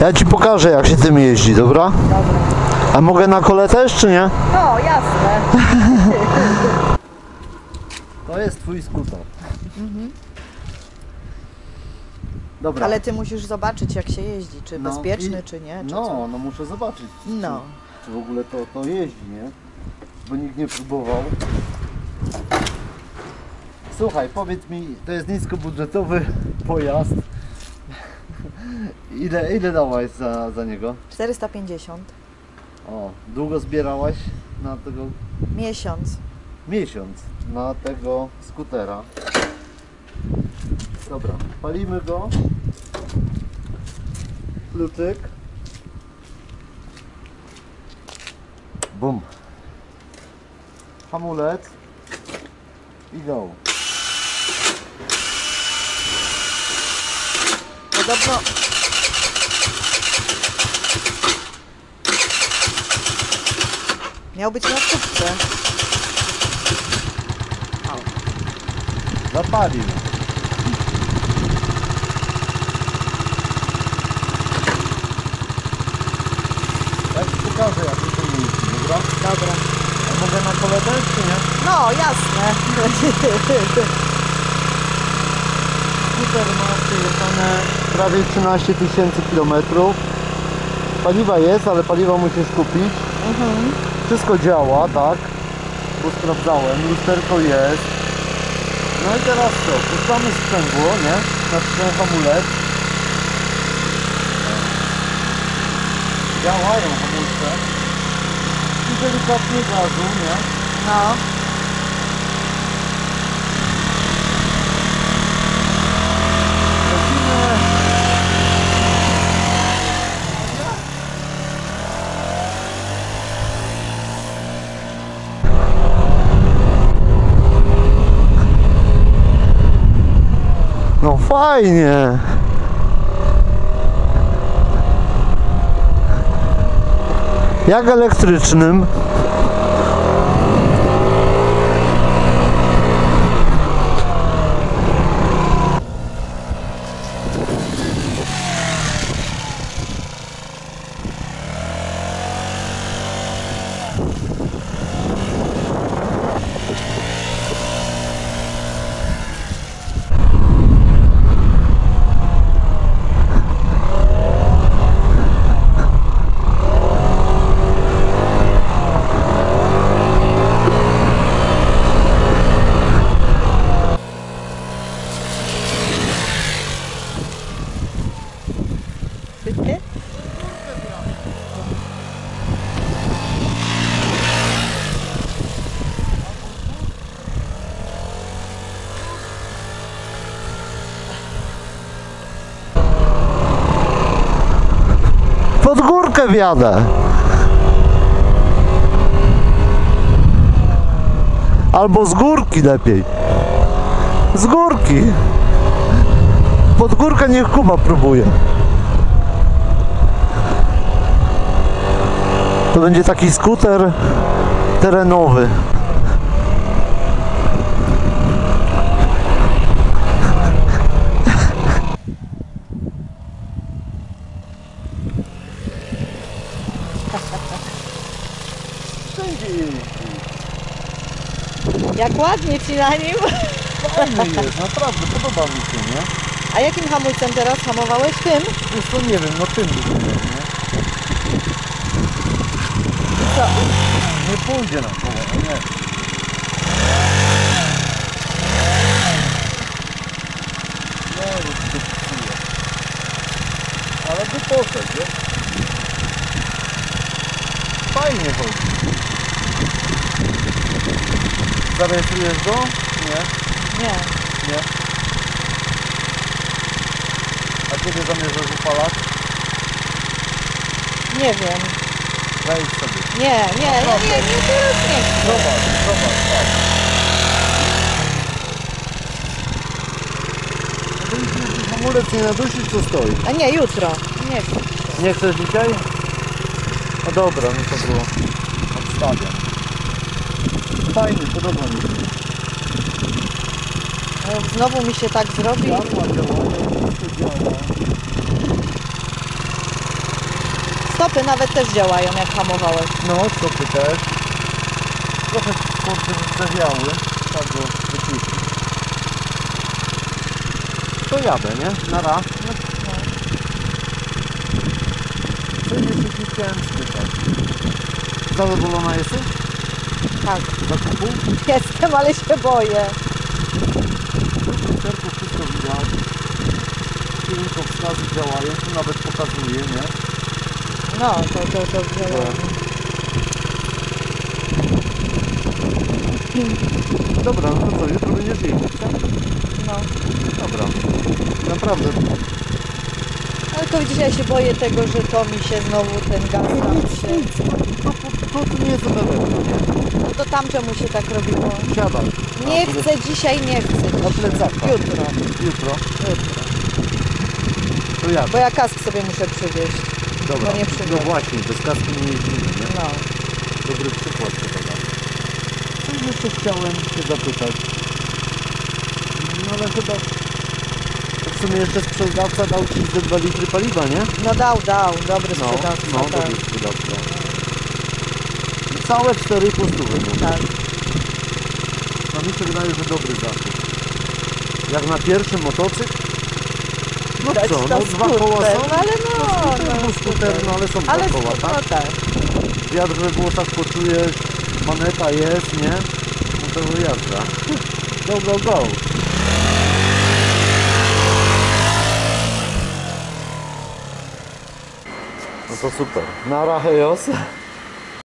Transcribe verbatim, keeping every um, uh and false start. Ja ci pokażę, jak się tym jeździ, dobra? Dobra. A mogę na kole też, czy nie? No, jasne. To jest twój skuter. Mhm. Dobra. Ale ty musisz zobaczyć, jak się jeździ, czy no, bezpieczny, i... czy nie. Czy no, co? No muszę zobaczyć, no. Czy, czy w ogóle to, to jeździ, nie? Bo nikt nie próbował. Słuchaj, powiedz mi, to jest niskobudżetowy pojazd. Ile, ile dałaś za, za niego? czterysta pięćdziesiąt. O, długo zbierałaś na tego? Miesiąc. Miesiąc na tego skutera. Dobra, palimy go. Kluczyk. Bum. Hamulec. I go. Podobno... Miał być na szybce. Zapalił. Ja ci pokażę, jak to jest, dobra? Dobra. A mogę na kole też, czy nie? No, jasne. Skuter ma przejechane prawie trzynaście tysięcy kilometrów. Paliwa jest, ale paliwa musisz kupić. Mhm. Wszystko działa, tak? Bo sprawdzałem, lusterko jest. No i teraz co? Puszczamy sprzęgło, nie? Naciskamy hamulec. Działają hamulce. I delikatnie gazu, nie? No. Lecimy. No fajnie! Jak elektrycznym? Pod górkę wjadę. Albo z górki lepiej. Z górki. Pod górkę niech Kuba próbuje. To będzie taki skuter terenowy. Jak ładnie ci na nim. Fajnie jest, naprawdę, podoba mi się, nie? A jakim hamulcem teraz hamowałeś? Tym? Już to nie wiem, no tym bym nie, nie? Co? Nie pójdzie na koło, no nie. No już to psuje. Ale by poszedł, nie? Fajnie chodzi. Zarejestrujesz go? Nie. Nie. Nie. A kiedy zamierzasz upalać? Nie wiem. Wejdź sobie. Nie, nie, nie, nie, nie, nie, teraz nie. Zobacz, zobacz, tak. Hamulec nie nadusisz, co stoi? A nie, jutro. Nie chcę. Nie chcesz dzisiaj? No dobra, no to było. Odstawiam. Fajnie, podoba mi się. No, znowu mi się tak zrobi. Działa, działa, działa. Stopy nawet też działają, jak hamowałeś. No, stopy też. Trochę kurczę wystawiały. Tak go wyciski. To jadę, nie? Na raz. Chciałem spytać. Zadowolona jesteś? Tak. Zakupu? Jestem, ale się boję. W lusterku wszystko widać. Tylko wskazy działają, tu nawet pokazuje, nie? No, to to, to, to działa. Dobra, no to co, jutro będziesz jeździć, tak? No. Dobra. Naprawdę. Tylko dzisiaj się boję tego, że to mi się znowu ten gaz tam się... To, to, to nie jest dodatkowe, nie? No to tam czemu się tak robiło? Siadaj. Nie chcę dzisiaj, nie chcę. Na plecaka. Jutro. Jutro? Jutro. To ja. Bo ja kask sobie muszę przywieźć. Dobra. Bo nie przywieźć. No właśnie, bez kaski nie jeździmy, nie? No. Dobry przykład tego. Co jeszcze chciałem się zapytać? No ale chyba... W sumie jeszcze sprzedawca dał ci ze dwa litry paliwa, nie? No dał, dał, dobry no, sprzedawca. No, tak. Dobry sprzedawca. I całe cztery postówy. Tak. No mi się wydaje, że dobry zakup. Jak na pierwszy motocykl? No dać co, no dwa skuter, koła są? No ale no, no, no, skuter, no ale są ale dwa koła, tak? No tak. Wiatr we włosach poczujesz, maneta jest, nie? No to wyjazda. Go, go, go. No to super. Nara, hejos.